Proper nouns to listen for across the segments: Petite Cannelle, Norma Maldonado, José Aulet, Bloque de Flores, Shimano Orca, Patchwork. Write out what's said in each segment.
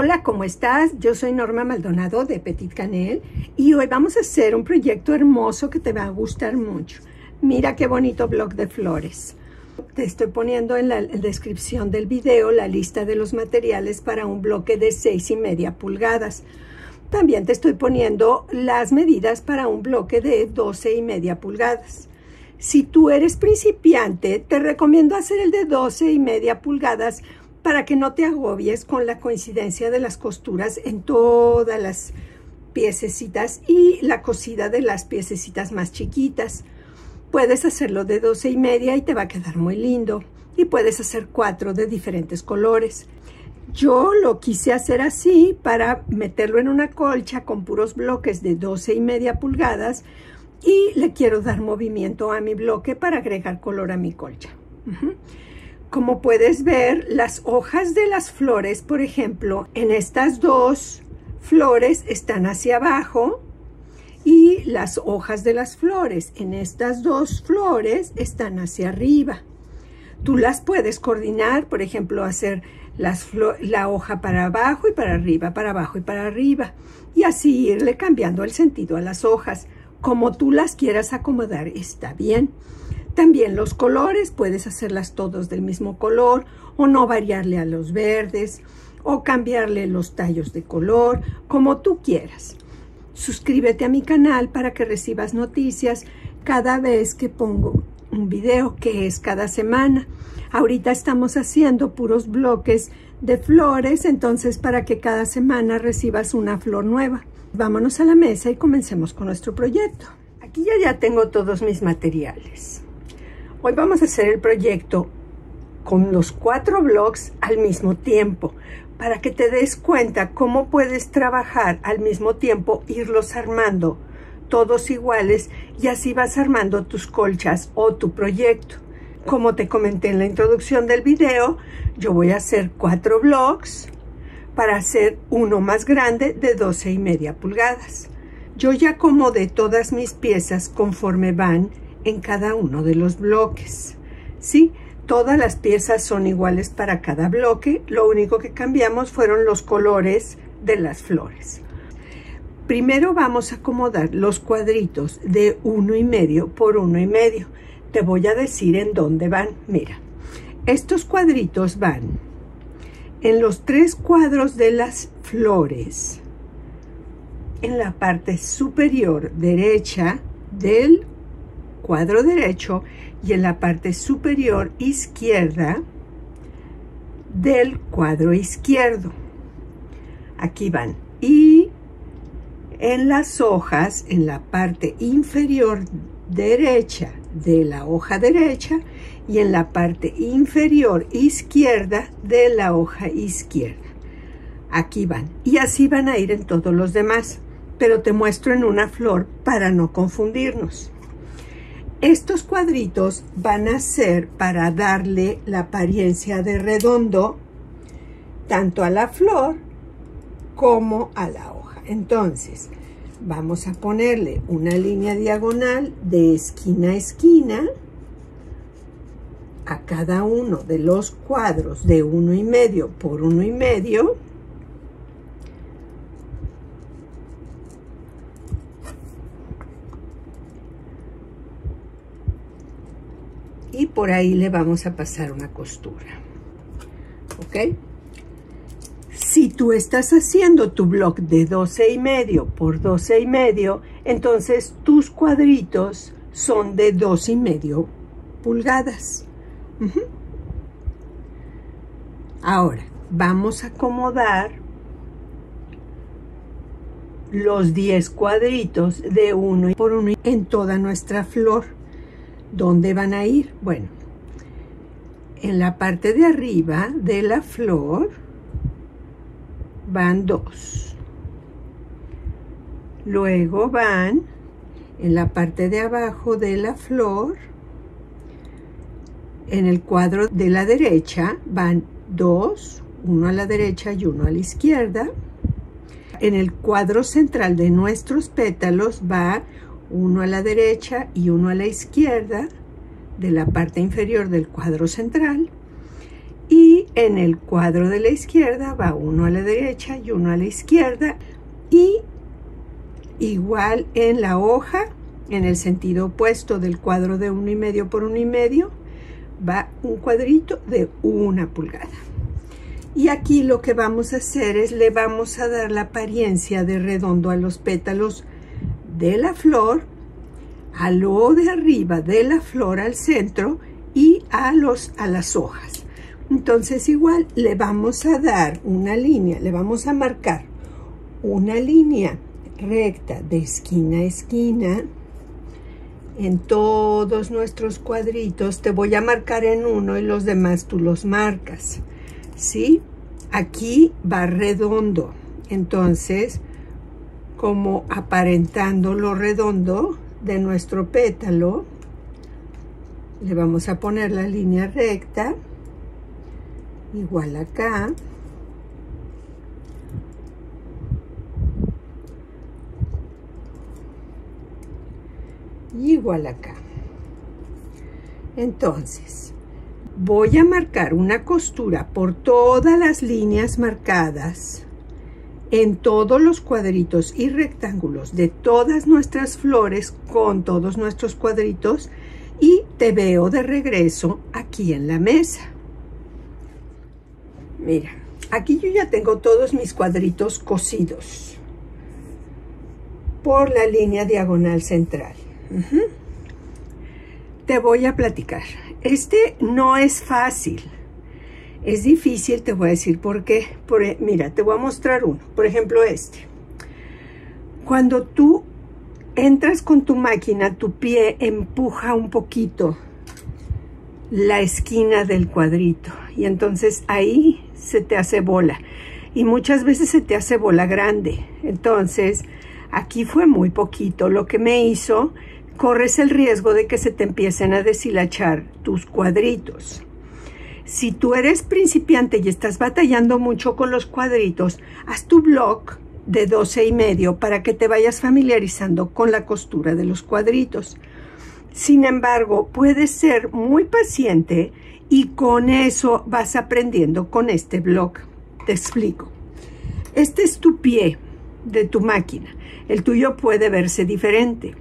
Hola, ¿cómo estás? Yo soy Norma Maldonado de Petite Cannelle y hoy vamos a hacer un proyecto hermoso que te va a gustar mucho. Mira qué bonito bloque de flores. Te estoy poniendo en la descripción del video la lista de los materiales para un bloque de 6,5 pulgadas. También te estoy poniendo las medidas para un bloque de 12,5 pulgadas. Si tú eres principiante, te recomiendo hacer el de 12,5 pulgadas para que no te agobies con la coincidencia de las costuras en todas las piececitas y la cosida de las piececitas más chiquitas. Puedes hacerlo de 12,5 y te va a quedar muy lindo. Y puedes hacer 4 de diferentes colores. Yo lo quise hacer así para meterlo en una colcha con puros bloques de 12,5 pulgadas y le quiero dar movimiento a mi bloque para agregar color a mi colcha. Como puedes ver, las hojas de las flores, por ejemplo, en estas dos flores están hacia abajo y las hojas de las flores en estas dos flores están hacia arriba. Tú las puedes coordinar, por ejemplo, hacer la hoja para abajo y para abajo y para arriba, y así irle cambiando el sentido a las hojas. Como tú las quieras acomodar, está bien. También los colores, puedes hacerlas todos del mismo color o no variarle a los verdes o cambiarle los tallos de color, como tú quieras. Suscríbete a mi canal para que recibas noticias cada vez que pongo un video, que es cada semana. Ahorita estamos haciendo puros bloques de flores, entonces para que cada semana recibas una flor nueva. Vámonos a la mesa y comencemos con nuestro proyecto. Aquí ya tengo todos mis materiales. Hoy vamos a hacer el proyecto con los 4 bloques al mismo tiempo para que te des cuenta cómo puedes trabajar al mismo tiempo, irlos armando todos iguales y así vas armando tus colchas o tu proyecto. Como te comenté en la introducción del video, yo voy a hacer 4 bloques para hacer uno más grande de 12,5 pulgadas. Yo ya acomodé todas mis piezas conforme van en cada uno de los bloques, ¿sí? Todas las piezas son iguales para cada bloque, lo único que cambiamos fueron los colores de las flores. Primero vamos a acomodar los cuadritos de 1,5 por 1,5. Te voy a decir en dónde van. Mira, estos cuadritos van en los 3 cuadros de las flores, en la parte superior derecha del cuadro derecho y en la parte superior izquierda del cuadro izquierdo. Aquí van. Y en las hojas, en la parte inferior derecha de la hoja derecha y en la parte inferior izquierda de la hoja izquierda. Aquí van. Y así van a ir en todos los demás, pero te muestro en una flor para no confundirnos. Estos cuadritos van a ser para darle la apariencia de redondo tanto a la flor como a la hoja. Entonces, vamos a ponerle una línea diagonal de esquina a esquina a cada uno de los cuadros de 1,5 por 1,5. Y por ahí le vamos a pasar una costura, ¿ok? Si tú estás haciendo tu bloque de 12,5 por 12,5, entonces tus cuadritos son de 2,5 pulgadas. Ahora, vamos a acomodar los 10 cuadritos de 1 por 1 en toda nuestra flor. ¿Dónde van a ir? Bueno, en la parte de arriba de la flor van 2. Luego van en la parte de abajo de la flor, en el cuadro de la derecha van 2, uno a la derecha y uno a la izquierda. En el cuadro central de nuestros pétalos va 1 a la derecha y 1 a la izquierda de la parte inferior del cuadro central. y en el cuadro de la izquierda va uno a la derecha y uno a la izquierda, y igual en la hoja, en el sentido opuesto del cuadro de 1,5 por 1,5, va un cuadrito de 1 pulgada. Y aquí lo que vamos a hacer es le vamos a dar la apariencia de redondo a los pétalos de la flor, a lo de arriba de la flor al centro y a las hojas. Entonces igual le vamos a dar una línea, le vamos a marcar una línea recta de esquina a esquina en todos nuestros cuadritos. Te voy a marcar en uno y los demás tú los marcas, ¿sí? Aquí va redondo, entonces como aparentando lo redondo de nuestro pétalo, le vamos a poner la línea recta, igual acá, igual acá. Entonces voy a marcar una costura por todas las líneas marcadas en todos los cuadritos y rectángulos de todas nuestras flores con todos nuestros cuadritos, y te veo de regreso aquí en la mesa. Mira, aquí yo ya tengo todos mis cuadritos cosidos por la línea diagonal central. Te voy a platicar, este no es fácil, es difícil, te voy a decir por qué. Mira, te voy a mostrar uno, por ejemplo este. Cuando tú entras con tu máquina, tu pie empuja un poquito la esquina del cuadrito y entonces ahí se te hace bola, y muchas veces se te hace bola grande. Entonces aquí fue muy poquito lo que me hizo. Corres el riesgo de que se te empiecen a deshilachar tus cuadritos. Si tú eres principiante y estás batallando mucho con los cuadritos, haz tu bloque de 12,5 para que te vayas familiarizando con la costura de los cuadritos. Sin embargo, puedes ser muy paciente y con eso vas aprendiendo con este bloque. Te explico. Este es tu pie de tu máquina. El tuyo puede verse diferente.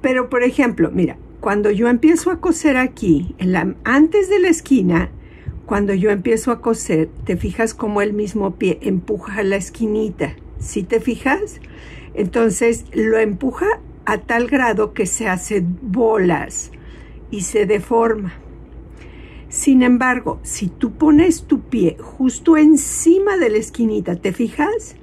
Pero, por ejemplo, mira, cuando yo empiezo a coser aquí, antes de la esquina, cuando yo empiezo a coser, te fijas como el mismo pie empuja la esquinita. ¿Sí te fijas? Entonces, lo empuja a tal grado que se hace bolas y se deforma. Sin embargo, si tú pones tu pie justo encima de la esquinita, ¿te fijas?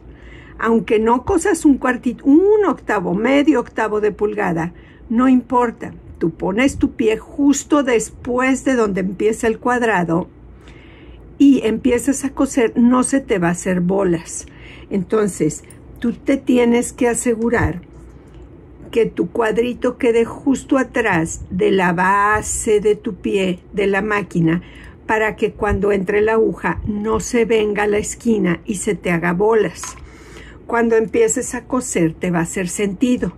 Aunque no cosas un cuartito, un octavo, medio octavo de pulgada, no importa. Tú pones tu pie justo después de donde empieza el cuadrado y empiezas a coser, no se te va a hacer bolas. Entonces, tú te tienes que asegurar que tu cuadrito quede justo atrás de la base de tu pie de la máquina, para que cuando entre la aguja no se venga a la esquina y se te haga bolas. Cuando empieces a coser te va a hacer sentido.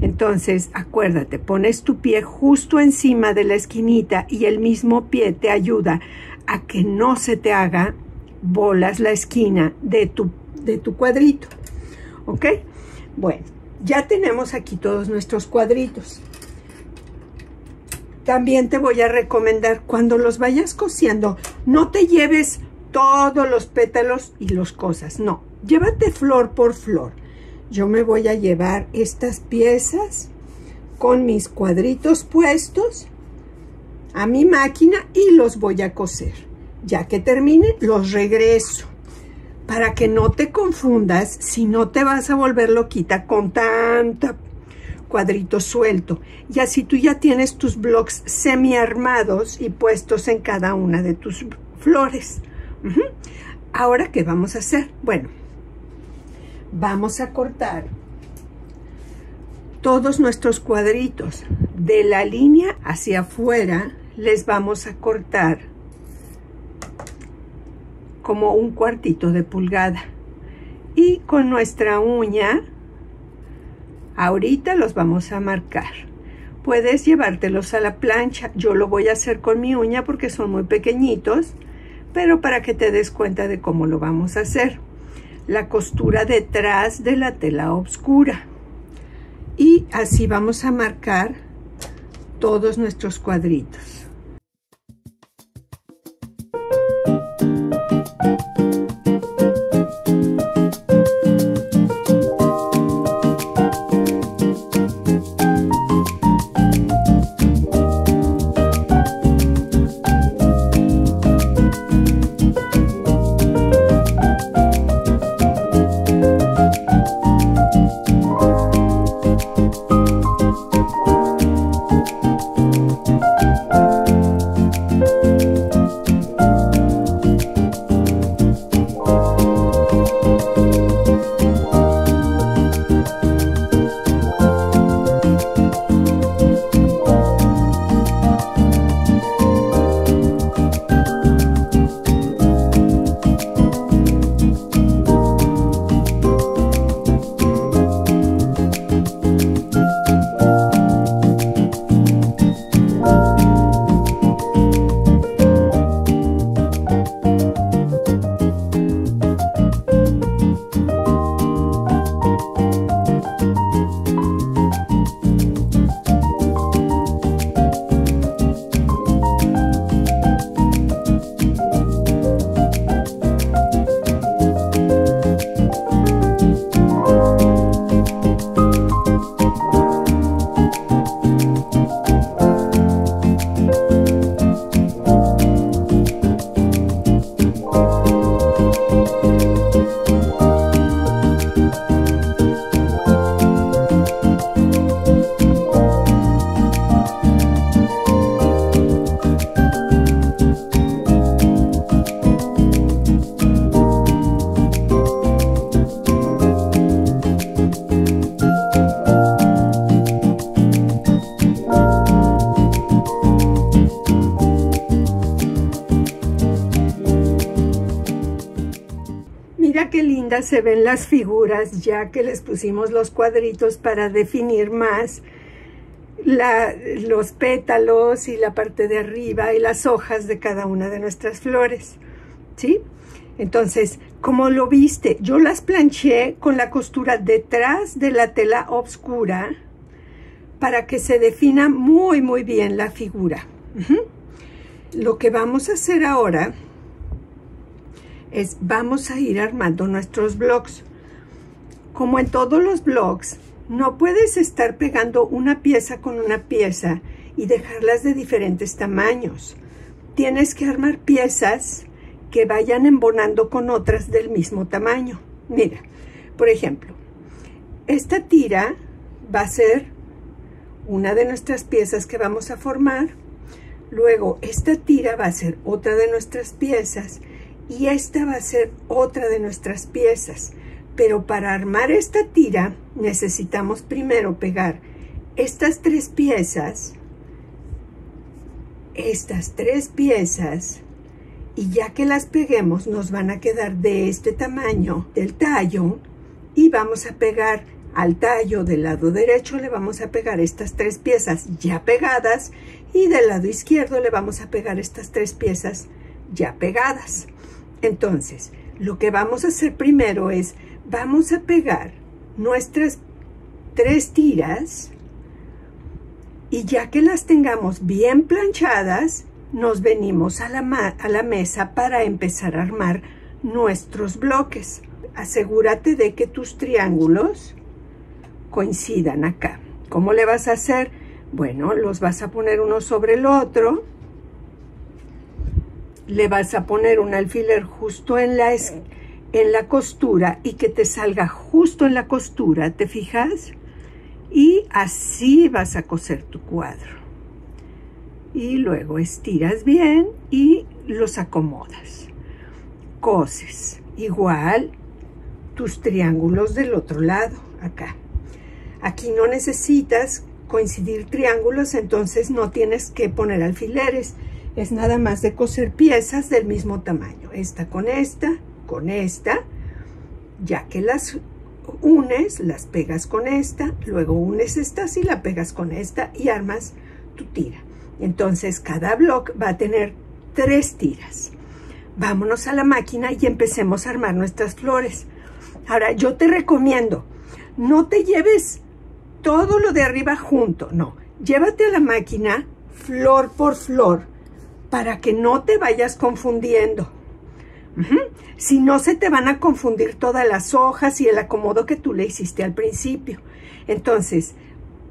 Entonces, acuérdate, pones tu pie justo encima de la esquinita y el mismo pie te ayuda a que no se te haga bolas la esquina de tu cuadrito. ¿Ok? Bueno, ya tenemos aquí todos nuestros cuadritos. También te voy a recomendar, cuando los vayas cosiendo, no te lleves todos los pétalos y los cosas, no. Llévate flor por flor. Yo me voy a llevar estas piezas con mis cuadritos puestos a mi máquina y los voy a coser. Ya que termine, los regreso, para que no te confundas, si no te vas a volver loquita con tanta cuadrito suelto. Y así tú ya tienes tus bloques semi armados y puestos en cada una de tus flores. Ahora, ¿qué vamos a hacer? Bueno, vamos a cortar todos nuestros cuadritos de la línea hacia afuera. Les vamos a cortar como un cuartito de pulgada, y con nuestra uña ahorita los vamos a marcar. Puedes llevártelos a la plancha. Yo lo voy a hacer con mi uña porque son muy pequeñitos, pero para que te des cuenta de cómo lo vamos a hacer. La costura detrás de la tela oscura. Y así vamos a marcar todos nuestros cuadritos. Se ven las figuras ya que les pusimos los cuadritos para definir más los pétalos y la parte de arriba y las hojas de cada una de nuestras flores, ¿sí? Entonces, como lo viste, yo las planché con la costura detrás de la tela oscura para que se defina muy, muy bien la figura. Lo que vamos a hacer ahora es vamos a ir armando nuestros bloques. Como en todos los bloques, no puedes estar pegando una pieza con una pieza y dejarlas de diferentes tamaños. Tienes que armar piezas que vayan embonando con otras del mismo tamaño. Mira, por ejemplo, esta tira va a ser una de nuestras piezas que vamos a formar. Luego, esta tira va a ser otra de nuestras piezas. Y esta va a ser otra de nuestras piezas, pero para armar esta tira necesitamos primero pegar estas tres piezas, y ya que las peguemos nos van a quedar de este tamaño del tallo, y vamos a pegar al tallo del lado derecho, le vamos a pegar estas tres piezas ya pegadas, y del lado izquierdo le vamos a pegar estas tres piezas ya pegadas. Entonces, lo que vamos a hacer primero es, vamos a pegar nuestras tres tiras y ya que las tengamos bien planchadas, nos venimos a la mesa para empezar a armar nuestros bloques. Asegúrate de que tus triángulos coincidan acá. ¿Cómo le vas a hacer? Bueno, los vas a poner uno sobre el otro. Le vas a poner un alfiler justo en la costura y que te salga justo en la costura, ¿te fijas? Y así vas a coser tu cuadro. Y luego estiras bien y los acomodas. Coses igual tus triángulos del otro lado, acá. Aquí no necesitas coincidir triángulos, entonces no tienes que poner alfileres. Es nada más de coser piezas del mismo tamaño. Esta con esta, ya que las unes, las pegas con esta, luego unes estas y la pegas con esta y armas tu tira. Entonces cada bloque va a tener 3 tiras. Vámonos a la máquina y empecemos a armar nuestras flores. Ahora, yo te recomiendo, no te lleves todo lo de arriba junto, no. Llévate a la máquina flor por flor para que no te vayas confundiendo. Si no, se te van a confundir todas las hojas y el acomodo que tú le hiciste al principio. Entonces,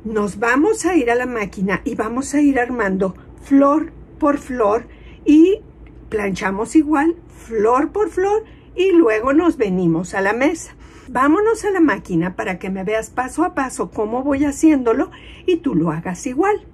nos vamos a ir a la máquina y vamos a ir armando flor por flor y planchamos igual, flor por flor, y luego nos venimos a la mesa. Vámonos a la máquina para que me veas paso a paso cómo voy haciéndolo y tú lo hagas igual.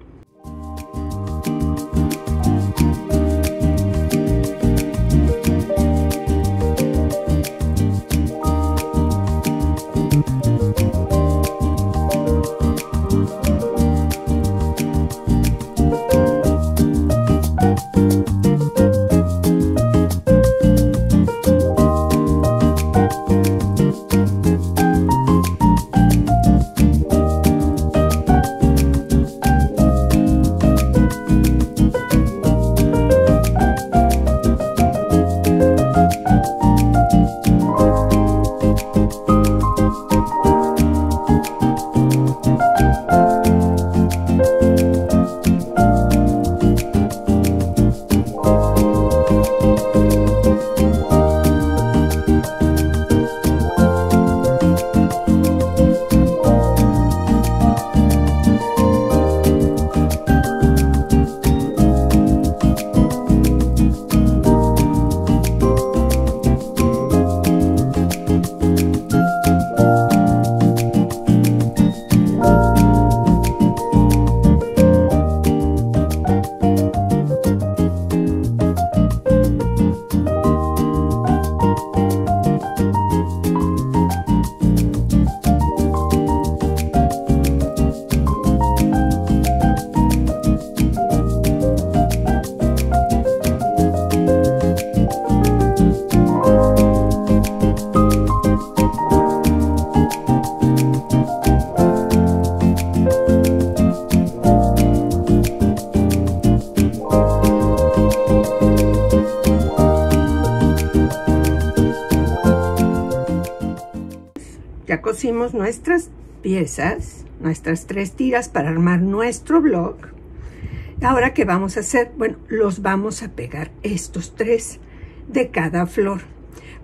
Pusimos nuestras piezas, nuestras 3 tiras para armar nuestro bloque. Ahora, ¿qué vamos a hacer? Bueno, los vamos a pegar estos 3 de cada flor,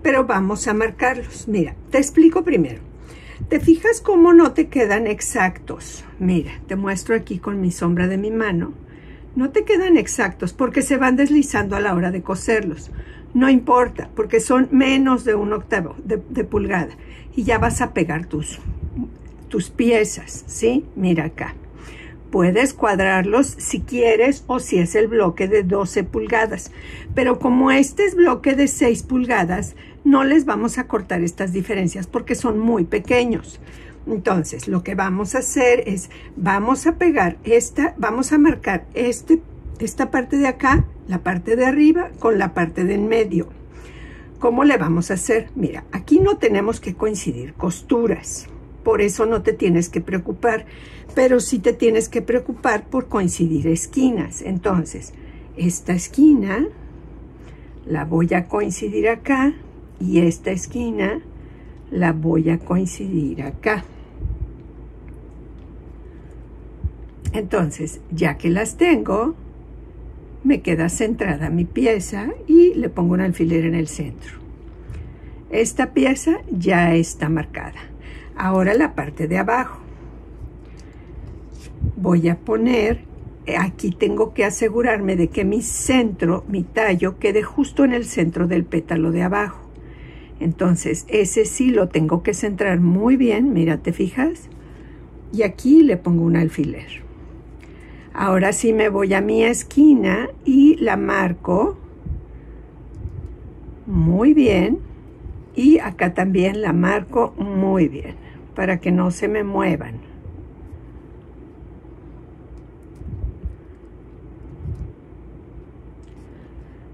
pero vamos a marcarlos. Mira, te explico primero. ¿Te fijas cómo no te quedan exactos? Mira, te muestro aquí con mi sombra de mi mano. No te quedan exactos porque se van deslizando a la hora de coserlos. No importa, porque son menos de 1/8 de pulgada. Y ya vas a pegar tus piezas, ¿sí? Mira acá. Puedes cuadrarlos si quieres o si es el bloque de 12 pulgadas. Pero como este es bloque de 6 pulgadas, no les vamos a cortar estas diferencias porque son muy pequeños. Entonces, lo que vamos a hacer es, vamos a pegar esta, vamos a marcar esta parte de acá, la parte de arriba con la parte de en medio. ¿Cómo le vamos a hacer? Mira, aquí no tenemos que coincidir costuras, por eso no te tienes que preocupar, pero sí te tienes que preocupar por coincidir esquinas. Entonces, esta esquina la voy a coincidir acá y esta esquina la voy a coincidir acá. Entonces, ya que las tengo, me queda centrada mi pieza y le pongo un alfiler en el centro. Esta pieza ya está marcada. Ahora la parte de abajo. Voy a poner, aquí tengo que asegurarme de que mi centro, mi tallo, quede justo en el centro del pétalo de abajo. Entonces ese sí lo tengo que centrar muy bien, mira, ¿te fijas? Y aquí le pongo un alfiler. Ahora sí me voy a mi esquina y la marco muy bien. Y acá también la marco muy bien para que no se me muevan.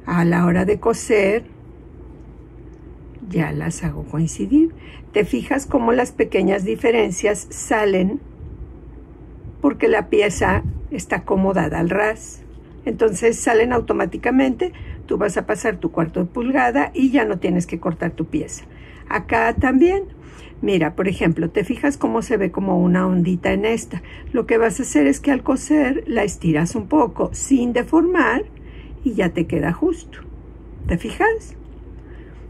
A la hora de coser, ya las hago coincidir. Te fijas cómo las pequeñas diferencias salen porque la pieza está acomodada al ras. Entonces salen automáticamente. Tú vas a pasar tu cuarto de pulgada y ya no tienes que cortar tu pieza. Acá también, mira, por ejemplo, te fijas cómo se ve como una ondita en esta. Lo que vas a hacer es que al coser la estiras un poco sin deformar y ya te queda justo. ¿Te fijas?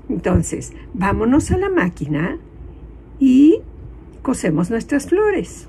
Entonces, vámonos a la máquina y cosemos nuestras flores.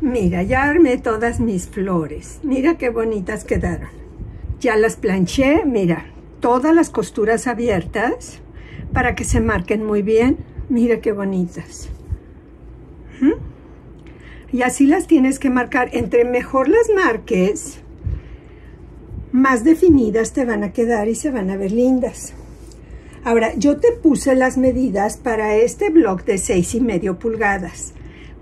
Mira, ya armé todas mis flores. Mira qué bonitas quedaron. Ya las planché, mira, todas las costuras abiertas para que se marquen muy bien. Mira qué bonitas. Y así las tienes que marcar. Entre mejor las marques, más definidas te van a quedar y se van a ver lindas. Ahora, yo te puse las medidas para este bloque de 6,5 pulgadas.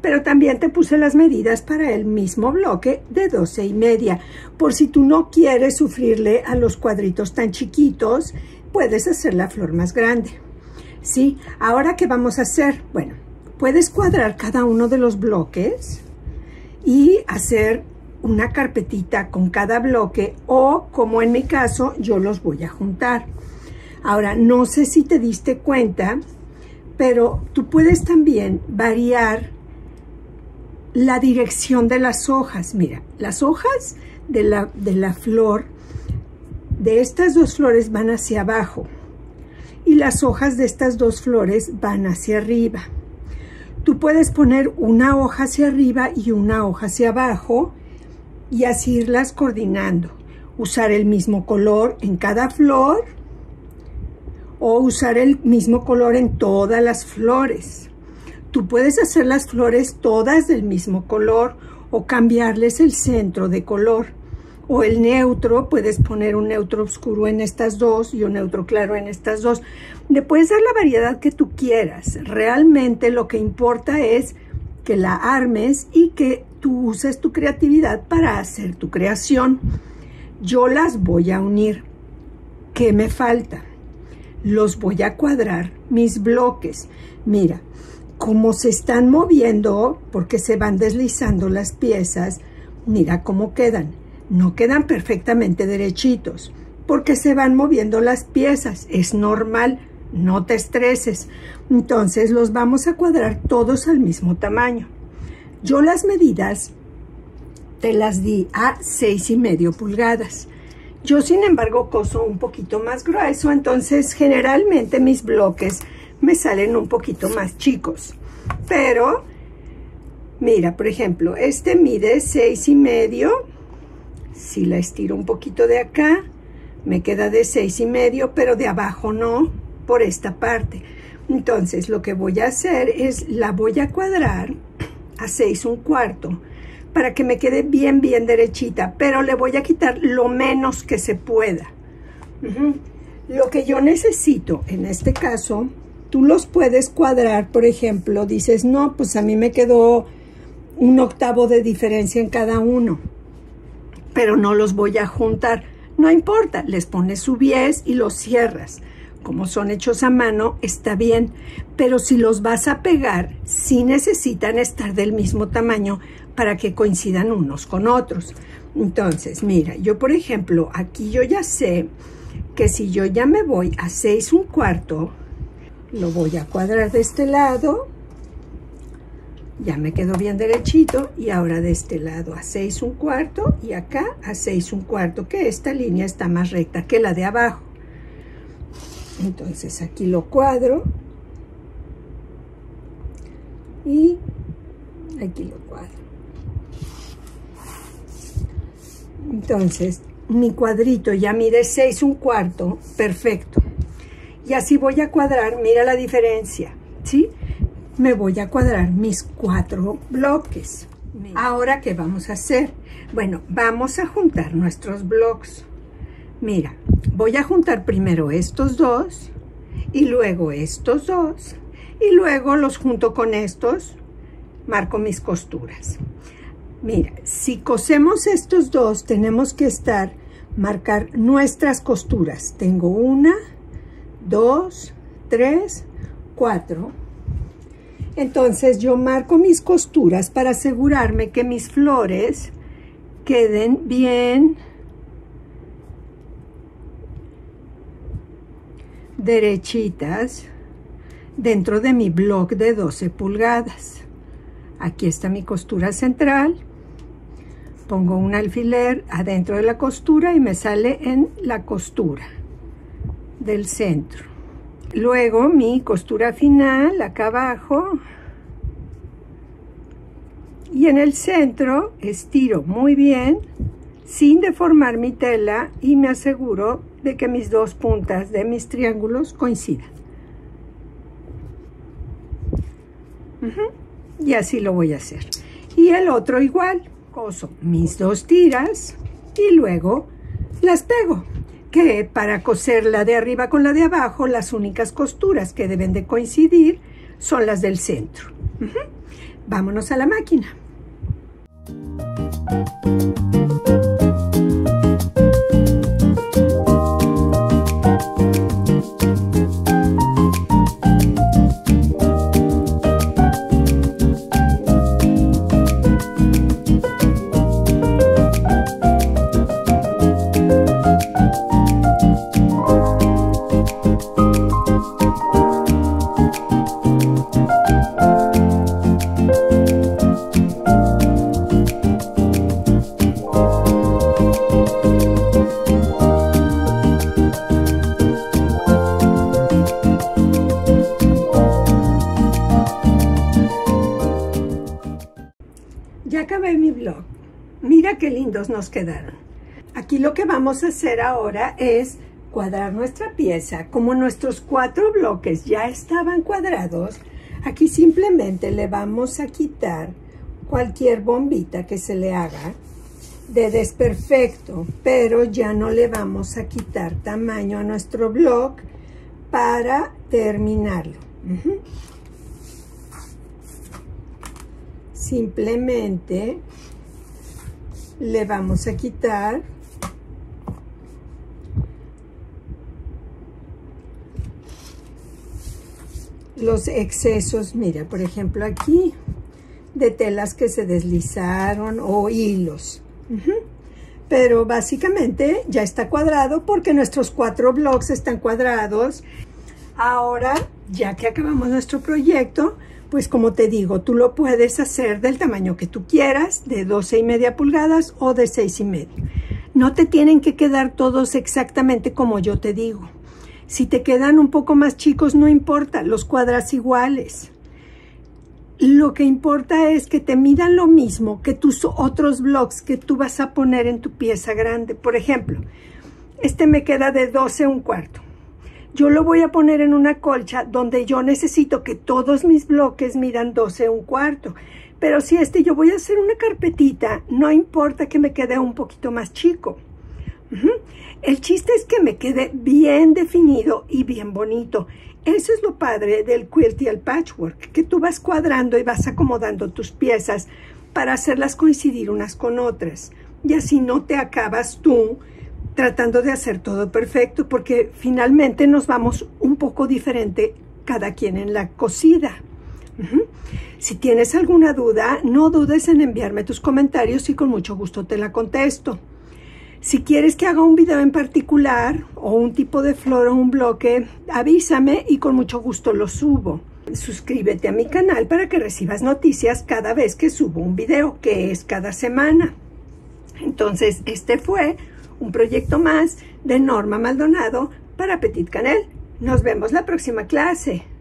Pero también te puse las medidas para el mismo bloque de 12,5. Por si tú no quieres sufrirle a los cuadritos tan chiquitos, puedes hacer la flor más grande. ¿Sí? Ahora, ¿qué vamos a hacer? Bueno, puedes cuadrar cada uno de los bloques y hacer una carpetita con cada bloque o, como en mi caso, yo los voy a juntar. Ahora, no sé si te diste cuenta, pero tú puedes también variar la dirección de las hojas. Mira, las hojas de la flor, de estas dos flores van hacia abajo y las hojas de estas dos flores van hacia arriba. Tú puedes poner una hoja hacia arriba y una hoja hacia abajo y así irlas coordinando. Usar el mismo color en cada flor o usar el mismo color en todas las flores. Tú puedes hacer las flores todas del mismo color o cambiarles el centro de color o el neutro. Puedes poner un neutro oscuro en estas dos y un neutro claro en estas dos. Le puedes dar la variedad que tú quieras. Realmente lo que importa es que la armes y que tú uses tu creatividad para hacer tu creación. Yo las voy a unir. ¿Qué me falta? Los voy a cuadrar mis bloques. Mira, como se están moviendo, porque se van deslizando las piezas, mira cómo quedan. No quedan perfectamente derechitos, porque se van moviendo las piezas. Es normal, no te estreses. Entonces los vamos a cuadrar todos al mismo tamaño. Yo las medidas te las di a 6,5 pulgadas. Yo, sin embargo, coso un poquito más grueso, entonces generalmente mis bloques me salen un poquito más chicos. Pero mira, por ejemplo, este mide 6,5. Si la estiro un poquito de acá, me queda de 6,5, pero de abajo no, por esta parte. Entonces lo que voy a hacer es la voy a cuadrar a 6,25 para que me quede bien, bien derechita, pero le voy a quitar lo menos que se pueda. Lo que yo necesito en este caso. Tú los puedes cuadrar, por ejemplo, dices, no, pues a mí me quedó 1/8 de diferencia en cada uno, pero no los voy a juntar. No importa, les pones su 10 y los cierras. Como son hechos a mano, está bien, pero si los vas a pegar, sí necesitan estar del mismo tamaño para que coincidan unos con otros. Entonces, mira, yo por ejemplo, aquí yo ya sé que si yo ya me voy a 6,25, lo voy a cuadrar de este lado, ya me quedó bien derechito, y ahora de este lado a 6,25 y acá a 6,25, que esta línea está más recta que la de abajo. Entonces aquí lo cuadro y aquí lo cuadro. Entonces, mi cuadrito ya mide 6 1/4, perfecto. Y así voy a cuadrar, mira la diferencia, ¿sí? Me voy a cuadrar mis 4 bloques. Ahora, ¿qué vamos a hacer? Bueno, vamos a juntar nuestros bloques. Mira, voy a juntar primero estos dos, y luego estos dos, y luego los junto con estos, marco mis costuras. Mira, si cosemos estos dos, tenemos que marcar nuestras costuras. Tengo 1, 2, 3, 4. Entonces yo marco mis costuras para asegurarme que mis flores queden bien derechitas dentro de mi bloque de 12 pulgadas. Aquí está mi costura central. Pongo un alfiler adentro de la costura y me sale en la costura del centro. Luego mi costura final acá abajo. Y en el centro estiro muy bien sin deformar mi tela y me aseguro de que mis dos puntas de mis triángulos coincidan. Y así lo voy a hacer. Y el otro igual, coso mis 2 tiras y luego las pego. Que para coser la de arriba con la de abajo, las únicas costuras que deben de coincidir son las del centro. Vámonos a la máquina. Qué lindos nos quedaron. Aquí lo que vamos a hacer ahora es cuadrar nuestra pieza. Como nuestros 4 bloques ya estaban cuadrados, aquí simplemente le vamos a quitar cualquier bombita que se le haga de desperfecto, pero ya no le vamos a quitar tamaño a nuestro bloque para terminarlo. Simplemente le vamos a quitar los excesos, mira, por ejemplo aquí, de telas que se deslizaron o hilos. Pero básicamente ya está cuadrado porque nuestros 4 bloques están cuadrados. Ahora, ya que acabamos nuestro proyecto, pues como te digo, tú lo puedes hacer del tamaño que tú quieras, de 12,5 pulgadas o de 6,5. No te tienen que quedar todos exactamente como yo te digo. Si te quedan un poco más chicos, no importa, los cuadras iguales. Lo que importa es que te midan lo mismo que tus otros bloques que tú vas a poner en tu pieza grande. Por ejemplo, este me queda de 12 1/4. Yo lo voy a poner en una colcha donde yo necesito que todos mis bloques midan 12 1/4. Pero si yo voy a hacer una carpetita, no importa que me quede un poquito más chico. El chiste es que me quede bien definido y bien bonito. Eso es lo padre del quilt y el patchwork, que tú vas cuadrando y vas acomodando tus piezas para hacerlas coincidir unas con otras. Y así no te acabas tú tratando de hacer todo perfecto, porque finalmente nos vamos un poco diferente cada quien en la cosida. Si tienes alguna duda, no dudes en enviarme tus comentarios y con mucho gusto te la contesto. Si quieres que haga un video en particular o un tipo de flor o un bloque, avísame y con mucho gusto lo subo. Suscríbete a mi canal para que recibas noticias cada vez que subo un video, que es cada semana. Entonces, este fue un proyecto más de Norma Maldonado para Petite Cannelle. Nos vemos la próxima clase.